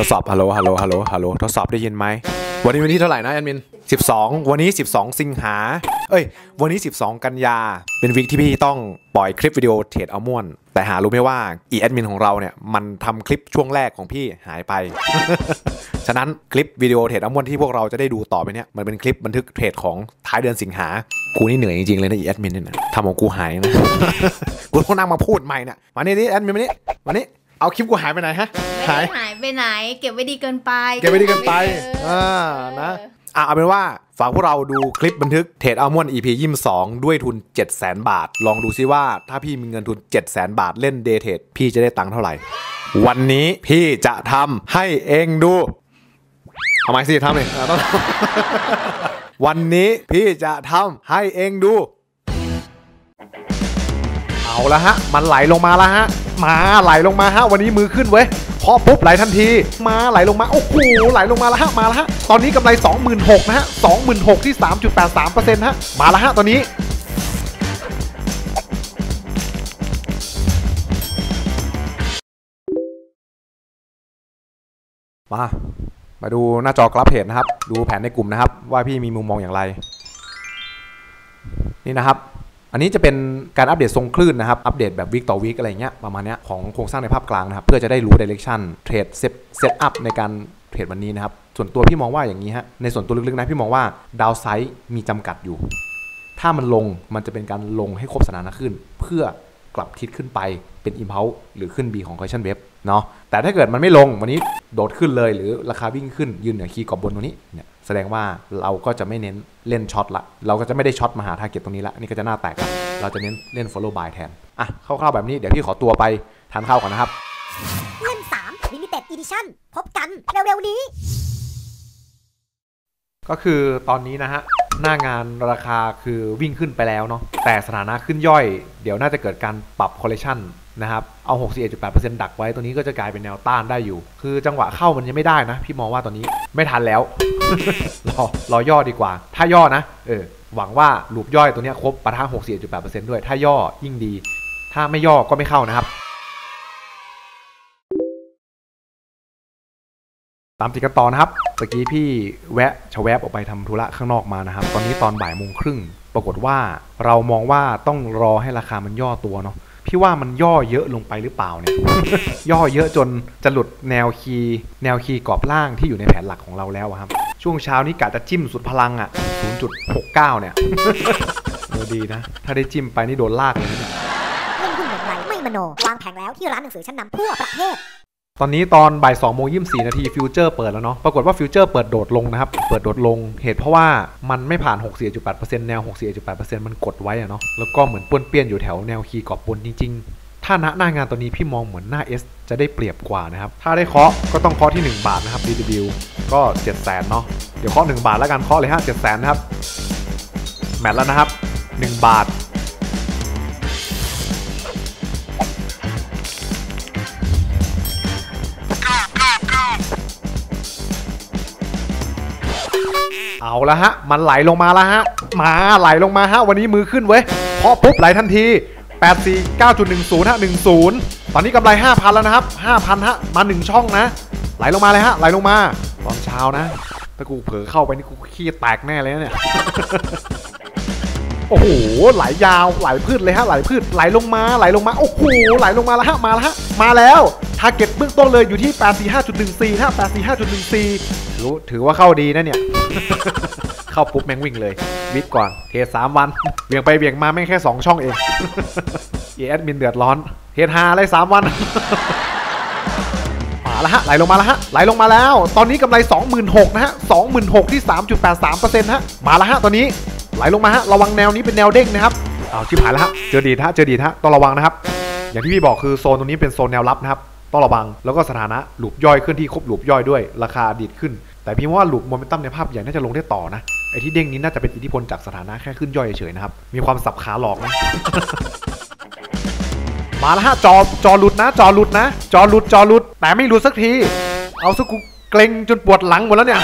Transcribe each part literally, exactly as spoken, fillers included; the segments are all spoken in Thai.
ทดสอบฮัลโหลฮัลโหลฮัลโหลฮัลโหลทดสอบได้ยินไหมวันนี้วันที่เท่าไหร่นะแอดมินสิบสองวันนี้สิบสองสิงหาเอ้ยวันนี้สิบสองกันยาเป็นวีคที่พี่ต้องปล่อยคลิปวิดีโอเทรดเอาม่วนแต่หารู้ไหมว่าอีแอดมินของเราเนี่ยมันทำคลิปช่วงแรกของพี่หายไป ฉะนั้นคลิปวิดีโอเทรดเอาม่วนที่พวกเราจะได้ดูต่อไปเนี่ยมันเป็นคลิปบันทึกเทรดของท้ายเดือนสิงหากูนี่เหนื่อยจริงๆเลยนะอีแอดมินเนี่ยทำของกูหายนะ กูต้องนั่งมาพูดใหม่เนี่ยวันนี้ดิแอดมินวันนี้วันนี้เอาคลิปกูหายไปไหนฮะหายหายไปไหนเก็บไว้ดีเกินไปเก็บไว้ดีเกินไปอ่านะอ่ะเอาเป็นว่าฝากพวกเราดูคลิปบันทึกเทรดอัลมอนด์ อีพี ยี่สิบสองด้วยทุน เจ็ดแสน บาทลองดูซิว่าถ้าพี่มีเงินทุน เจ็ดแสน บาทเล่นเดย์เทรดพี่จะได้ตังค์เท่าไหร่วันนี้พี่จะทำให้เองดูเอาไม้สิทำเลยต้องวันนี้พี่จะทำให้เองดูเอาละฮะมันไหลลงมาแล้วฮะมาไหลลงมาฮะวันนี้มือขึ้นเว้ยพอปุ๊บไหลทันทีมาไหลลงมาโอ้โหไหลลงมาแล้วฮะมาแล้วฮะตอนนี้กำไร สองหมื่นหกพัน นะฮะ สองหมื่นหกพัน ที่ สามจุดแปดสามเปอร์เซ็นต์ ฮะมาแล้วฮะตอนนี้มามาดูหน้าจอกราฟเทรดนะครับดูแผนในกลุ่มนะครับว่าพี่มีมุมมองอย่างไรนี่นะครับอันนี้จะเป็นการอัปเดตทรงคลื่นนะครับอัปเดตแบบวีคต่อวีคอะไรเงี้ยประมาณนี้ของโครงสร้างในภาพกลางนะครับเพื่อจะได้รู้ direction เทรดเซตอัพในการเทรดวันนี้นะครับส่วนตัวพี่มองว่าอย่างนี้ฮะในส่วนตัวลึกๆนะพี่มองว่าดาวไซด์มีจำกัดอยู่ถ้ามันลงมันจะเป็นการลงให้ครบสถานะขึ้นเพื่อกลับทิศขึ้นไปเป็น impulse หรือขึ้น B ของ correction wave เนาะแต่ถ้าเกิดมันไม่ลงวันนี้โดดขึ้นเลยหรือราคาวิ่งขึ้นยืนเหนือคีย์กรอบบนตรงนี้เนี่ยแสดงว่าเราก็จะไม่เน้นเล่นช็อตละเราก็จะไม่ได้ช็อตมาหาทาร์เก็ตตรงนี้ละนี่ก็จะหน้าแตกละเราจะเน้นเล่น follow buy แทนอ่ะคร่าวๆแบบนี้เดี๋ยวพี่ขอตัวไปทานข้าวก่อนนะครับเล่นสาม Limited Edition พบกันเร็วๆนี้ก็คือตอนนี้นะฮะหน้างานราคาคือวิ่งขึ้นไปแล้วเนาะแต่สถานะขึ้นย่อยเดี๋ยวน่าจะเกิดการปรับ correction นะครับเอา หกสิบเอ็ดจุดแปดเปอร์เซ็นต์ ดักไว้ตัวนี้ก็จะกลายเป็นแนวต้านได้อยู่คือจังหวะเข้ามันยังไม่ได้นะพี่มองว่าตอนนี้ไม่ทันแล้ว รอรอย่อดีกว่าถ้าย่อนะเออหวังว่าหลุบย่อยตัวนี้ครบปะทะ หกสิบเอ็ดจุดแปดเปอร์เซ็นต์ ด้วยถ้าย่อยิ่งดีถ้าไม่ย่อก็ไม่เข้านะครับตามติดกันต่อนะครับตะกี้พี่แวะชะแวบออกไปทำธุระข้างนอกมานะครับตอนนี้ตอนบ่ายโมงครึ่งปรากฏว่าเรามองว่าต้องรอให้ราคามันย่อตัวเนาะพี่ว่ามันย่อเยอะลงไปหรือเปล่าเนี่ย ย่อเยอะจนจะหลุดแนวคีย์แนวคีย์กรอบล่างที่อยู่ในแผนหลักของเราแล้วครับช่วงเช้านี้กะจะจิ้มสุดพลังอ่ะ ศูนย์จุดหกเก้า เนี่ย ดีนะถ้าได้จิ้มไปนี่โดนลากเลยนะเล่นหุ้นแบบไหนไม่มโนวางแผนแล้วที่ร้านหนังสือชั้นนำทั่วประเทศตอนนี้ตอนบ่ายสองโมงยี่สิบสี่นาทีฟิวเจอร์เปิดแล้วเนาะปรากฏว่าฟิวเจอร์เปิดโดดลงนะครับเปิดโดดลงเหตุเพราะว่ามันไม่ผ่าน หกสิบเอ็ดจุดแปดเปอร์เซ็นต์ แนว หกสิบเอ็ดจุดแปดเปอร์เซ็นต์ มันกดไว้อะเนาะแล้วก็เหมือนป้วนเปี้ยนอยู่แถวแนวคีย์กรอบบนจริงๆถ้าณหน้างานตัวนี้พี่มองเหมือนหน้า S จะได้เปรียบกว่านะครับถ้าได้เคาะก็ต้องเคาะที่หนึ่งบาทนะครับ ดี ดับเบิลยู ก็เจ็ดแสนเนาะเดี๋ยวเคาะหนึ่งบาทแล้วกันเคาะเลยฮะเจ็ดแสนนะครับแมทแล้วนะครับหนึ่งบาทเอาละฮะมันไหลลงมาแล้วฮะมาไหลลงมาฮะวันนี้มือขึ้นเว้ยพอปุ๊บไหลทันที แปด สี่ เก้า จุด หนึ่ง ศูนย์ ฮะ หนึ่ง ศูนย์ตอนนี้กำไร ห้าพัน แล้วนะครับ ห้าพัน ฮะมาหนึ่งช่องนะไหลลงมาเลยฮะไหลลงมาตอนเช้านะถ้ากูเผลอเข้าไปนี่กูขี้แตกแน่เลยเนี่ย โอ้โหไหลยาวไหลพืชเลยฮะไหลพืชไหลลงมาไหลลงมาโอ้โหไหลลงมาแล้วฮะมาแล้วฮะมาแล้วทาร์เก็ตเบื้องต้นเลยอยู่ที่ แปด สี่ ห้า จุด หนึ่ง สี่ ฮะ แปด สี่ ห้า จุด หนึ่ง สี่ รู้ถือว่าเข้าดีนะเนี่ย เข้าปุ๊บแม่งวิ่งเลยวิดก่อนเทสามวันเบี่ยงไปเบี่ยงมาแม่งแค่สองช่องเอง เอแอดมินเดือดร้อนเทสหาอะไรสามวัน มาแล้วฮะไหลลงมาแล้วฮะไหลลงมาแล้วตอนนี้กำไร สองหมื่นหกพัน นะฮะ สองหมื่นหกพัน ที่ สามจุดแปดสามเปอร์เซ็นต์ ฮะมาแล้วฮะตอนนี้ไหลลงมาฮะระวังแนวนี้เป็นแนวเด้งนะครับเอาชิบหายแล้วฮะเจอดีฮะเจอดีฮะต้องระวังนะครับอย่างที่พี่บอกคือโซนตรงนี้เป็นโซนแนวรับนะครับต้องระวังแล้วก็สถานะหลุบย่อยขึ้นที่ครบหลุบย่อยด้วยราคาดีดขึ้นแต่พี่ว่าหลุบโมเมนตัมในภาพใหญ่น่าจะลงได้ต่อนะไอ้ที่เด้งนี้น่าจะเป็นอิทธิพลจากสถานะแค่ขึ้นย่อยเฉยๆนะครับมีความสับขาหลอกนะ มาแล้วฮะจอจอหลุดนะจอหลุดนะจอหลุดจอหลุดแต่ไม่หลุดสักทีเอาสักกูเกร็งจนปวดหลังหมดแล้วเนี่ย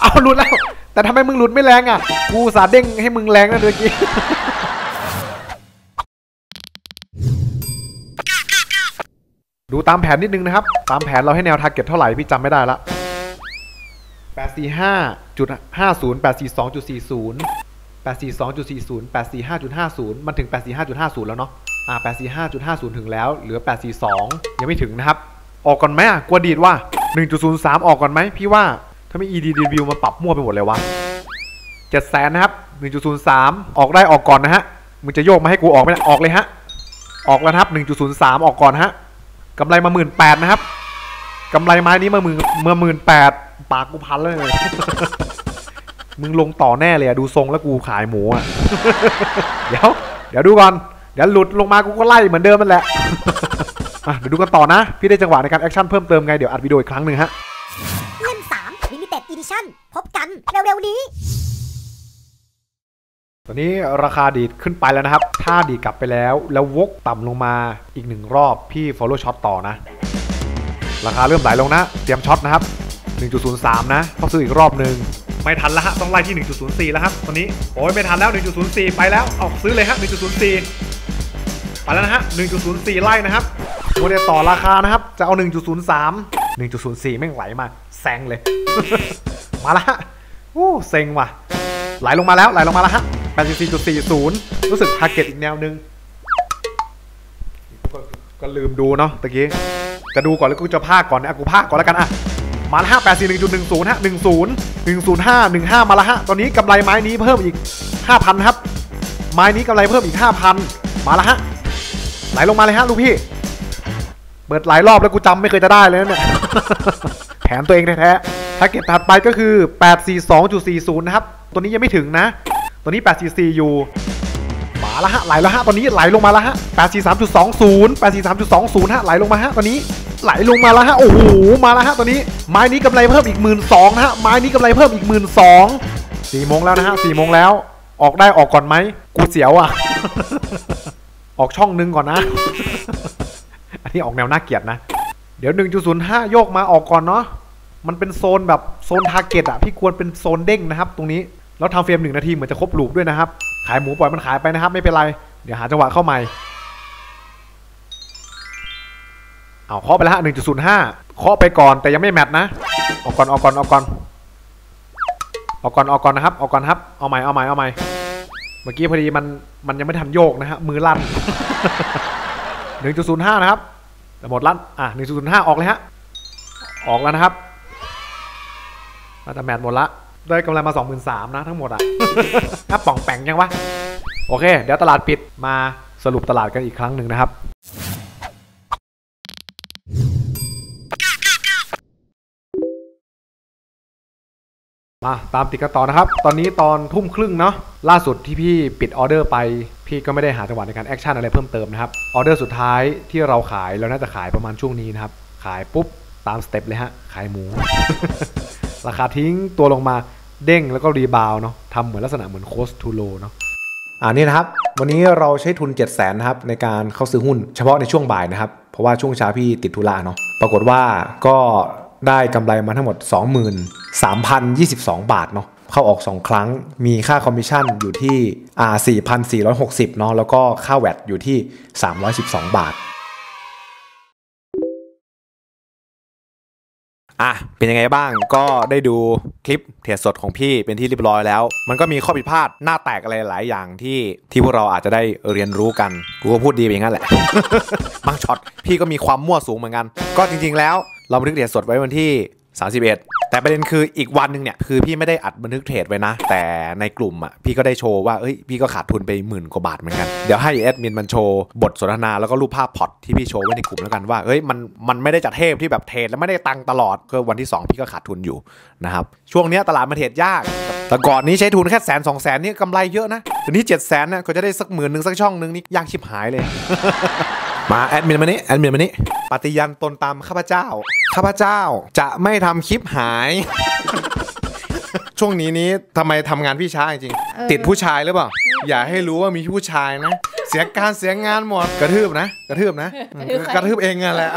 เอาหลุดแล้วแต่ทำไมมึงหลุดไม่แรงอ่ะกูสาเด้งให้มึงแรงนะเมื่อกี้ ดู ดูตามแผนนิดนึงนะครับตามแผนเราให้แนวทาร์เก็ตเท่าไหร่พี่จำไม่ได้ละ แปด สี่ ห้า จุด ห้า ศูนย์ แปด สี่ สอง จุด สี่ ศูนย์ แปด สี่ สอง จุด สี่ ศูนย์ แปด สี่ ห้า จุด ห้า ศูนย์ มันถึง แปด สี่ ห้า จุด ห้า ศูนย์ แล้วเนาะอ่า แปด สี่ ห้า จุด ห้า ศูนย์ ถึงแล้วเหลือ แปด สี่ สอง ยังไม่ถึงนะครับออกก่อนไหมอ่ะกลัวดีดว่า หนึ่ง จุด ศูนย์ สาม ออกก่อนไหมพี่ว่าถ้าไม่ อี ดี Review มาปรับมั่วไปหมดเลยวะ เจ็ดแสน นะครับ หนึ่ง จุด ศูนย์ สาม ออกได้ออกก่อนนะฮะมึงจะโยกมาให้กูออกไหมล่ะออกเลยฮะออกแล้วครับ หนึ่ง จุด ศูนย์ สาม ออกก่อนฮะกำไรมา หมื่นแปดพัน นะครับกำไรไม้นี้มาหมื่นมาหมื่นแปดปากกูพันเลย มึงลงต่อแน่เลยอะดูทรงแล้วกูขายหมูอะ เดี๋ยวเดี๋ยวดูก่อนเดี๋ยวหลุดลงมากูก็ไล่เหมือนเดิมมันแหละ เดี๋ยวดูกันต่อนะพี่ได้จังหวะในการแอคชั่นเพิ่มเติมไงเดี๋ยวอัดวิดีโออีกครั้งหนึ่งฮะเล่มสาม Limited Edition พบกันเร็วๆนี้ตอนนี้ราคาดีดขึ้นไปแล้วนะครับถ้าดีดกลับไปแล้วแล้ววกต่ำลงมาอีกหนึ่งรอบพี่ follow shot ต่อนะราคาเริ่มไหลลงนะเตรียมช็อตนะครับ หนึ่ง จุด ศูนย์ สาม นะต้องซื้ออีกรอบหนึ่งไม่ทันแล้วฮะต้องไล่ที่ หนึ่ง จุด ศูนย์ สี่ แล้วครับตอนนี้โอ้ยไม่ทันแล้ว หนึ่ง จุด ศูนย์ สี่ ไปแล้วเอาซื้อเลยฮะ หนึ่ง จุด ศูนย์ สี่ ไปแล้วนะฮะ หนึ่ง จุด ศูนย์ สี่ ไล่นะครับโมเดลต่อราคานะครับจะเอา หนึ่ง จุด ศูนย์ สาม หนึ่ง จุด ศูนย์ สี่ ไม่ไหลมาแซงเลย มาแล้วฮะอู้เซ็งว่ะไหลลงมาแล้วไหลลงมาแล้วฮะแปด สี่ จุด สี่ ศูนย์ รู้สึกทาร์เก็ตอีกแนวนึงก็ลืมดูเนาะตะกี้จะดูก่อนแล้วกูจะพากก่อนนะกูพากก่อนแล้วกันอะมาละฮะ แปด สี่ หนึ่ง จุด หนึ่ง ศูนย์ ฮะ หนึ่ง ศูนย์ หนึ่ง ศูนย์ ห้า หนึ่ง ห้า มาละฮะตอนนี้กำไรไม้นี้เพิ่มอีก ห้าพัน ครับไม้นี้กำไรเพิ่มอีก ห้าพัน มาละฮะไหลลงมาเลยฮะลูกพี่เปิดหลายรอบแล้วกูจำไม่เคยจะได้เลยเนี่ย แผนตัวเองแท้ๆทาร์เก็ตถัดไปก็คือ แปด สี่ สอง จุด สี่ ศูนย์ นะครับตัวนี้ยังไม่ถึงนะตัวนี้ แปด สี่ สี่ อยู่มาละฮะไหลแล้วฮะตอนนี้ไหลลงมาแล้วฮะ แปด สี่ สาม จุด สอง ศูนย์ แปด สี่ สาม จุด สอง ศูนย์ ฮะไหลลงมาฮะตอนนี้ไหลลงมาแล้วฮะโอ้โหมาแล้วฮะตอนนี้ไม้นี้กำไรเพิ่มอีก หมื่นสองพัน ฮะไม้นี้กำไรเพิ่มอีก หมื่นสองพัน สี่โมงแล้วนะฮะสี่โมงแล้วออกได้ออกก่อนไหมกูเสียวอ่ะ ออกช่องนึงก่อนนะ อันนี้ออกแนวน่าเกลียดนะเดี๋ยว หนึ่ง จุด ศูนย์ ห้า โยกมาออกก่อนเนาะมันเป็นโซนแบบโซนทาร์เก็ตอ่ะพี่ควรเป็นโซนเด้งนะครับตรงนี้แล้วทำเฟรมหนึ่งนาทีเหมือนจะครบลูปด้วยนะครับขายหมูปล่อยมันขายไปนะครับไม่เป็นไรเดี๋ยวหาจังหวะเข้าใหม่เอาเคาะไปแล้วฮะ หนึ่ง จุด ศูนย์ ห้า เคาะไปก่อนแต่ยังไม่แมทนะออกก่อนออกก่อนออกก่อนออกก่อนออกก่อนนะครับออกก่อนครับเอาใหม่เอาใหม่เอาใหม่เมื่อกี้พอดีมันมันยังไม่ทันโยกนะฮะมือลั่น หนึ่ง จุด ศูนย์ ห้า นะครับแต่หมดลั่นอ่ะ หนึ่ง จุด ศูนย์ ห้า ออกเลยฮะออกแล้วนะครับแต่แมทหมดละได้กำไรมา สองหมื่นสามพัน นะทั้งหมดอ่ะถ้าป่องแป่งยังวะโอเคเดี๋ยวตลาดปิดมาสรุปตลาดกันอีกครั้งหนึ่งนะครับมาตามติดกันต่อนะครับตอนนี้ตอนทุ่มครึ่งเนาะล่าสุดที่พี่ปิดออเดอร์ไปพี่ก็ไม่ได้หาจังหวะในการแอคชั่นอะไรเพิ่มเติมนะครับออเดอร์สุดท้ายที่เราขายเราน่าจะขายประมาณช่วงนี้นะครับขายปุ๊บตามสเต็ปเลยฮะขายหมู ราคาทิ้งตัวลงมาเด้งแล้วก็รีบาวเนาะทำเหมือนลักษณะเหมือนโคสทูโลเนาะอ่านี่นะครับวันนี้เราใช้ทุน เจ็ดแสน นะครับในการเข้าซื้อหุ้นเฉพาะในช่วงบ่ายนะครับเพราะว่าช่วงเช้าพี่ติดธุระเนาะปรากฏว่าก็ได้กำไรมาทั้งหมด สองหมื่นสามพันยี่สิบสอง บาทเนาะเข้าออกสองครั้งมีค่าคอมมิชชั่นอยู่ที่อ่า สี่พันสี่ร้อยหกสิบ เนาะแล้วก็ค่าแวตอยู่ที่สามร้อยสิบสอง บาทอ่ะเป็นยังไงบ้างก็ได้ดูคลิปเทรดสดของพี่เป็นที่เรียบร้อยแล้วมันก็มีข้อผิดพลาดหน้าแตกอะไรหลายอย่างที่ที่พวกเราอาจจะได้เรียนรู้กันกูก็พูดดีไปงั้นแหละ บางช็อตพี่ก็มีความมั่วสูงเหมือนกันก็จริงๆแล้วเราบันทึกเทรดสดไว้วันที่สามสิบเอ็ดแต่ประเด็นคืออีกวันหนึ่งเนี่ยคือพี่ไม่ได้อัดบันทึกเทรดไว้นะแต่ในกลุ่มอ่ะพี่ก็ได้โชว์ว่าเอ้ยพี่ก็ขาดทุนไปหมื่นกว่าบาทเหมือนกันเดี๋ยวให้แอดมินมันโชว์บทสนทนาแล้วก็รูปภาพพอร์ตที่พี่โชว์ไว้ในกลุ่มแล้วกันว่าเอ้ยมันมันไม่ได้จัดเทปที่แบบเทรดแล้วไม่ได้ตังตลอดก็วันที่สองพี่ก็ขาดทุนอยู่นะครับช่วงนี้ตลาดมาเทรดยากแต่ก่อนนี้ใช้ทุนแค่แสนสองแสนนี่กำไรเยอะนะตอนนี้เจ็ดแสนนะก็จะได้สักหมื่นหนึ่งสักช่องนึงนี่ยากชิบหายเลย มาแอดมินมานี้แอดมินมานี้ปฏิญาณตนตามข้าพเจ้าข้าพเจ้าจะไม่ทำคลิปหาย ช่วงนี้นี้ทำไมทำงานพี่ช้าจริงๆติดผู้ชายหรือเปล่าอย่าให้รู้ว่ามีผู้ชายนะเสียการเสียงานหมดกระทืบนะกระทืบนะกระทืบเองนั่นแหละ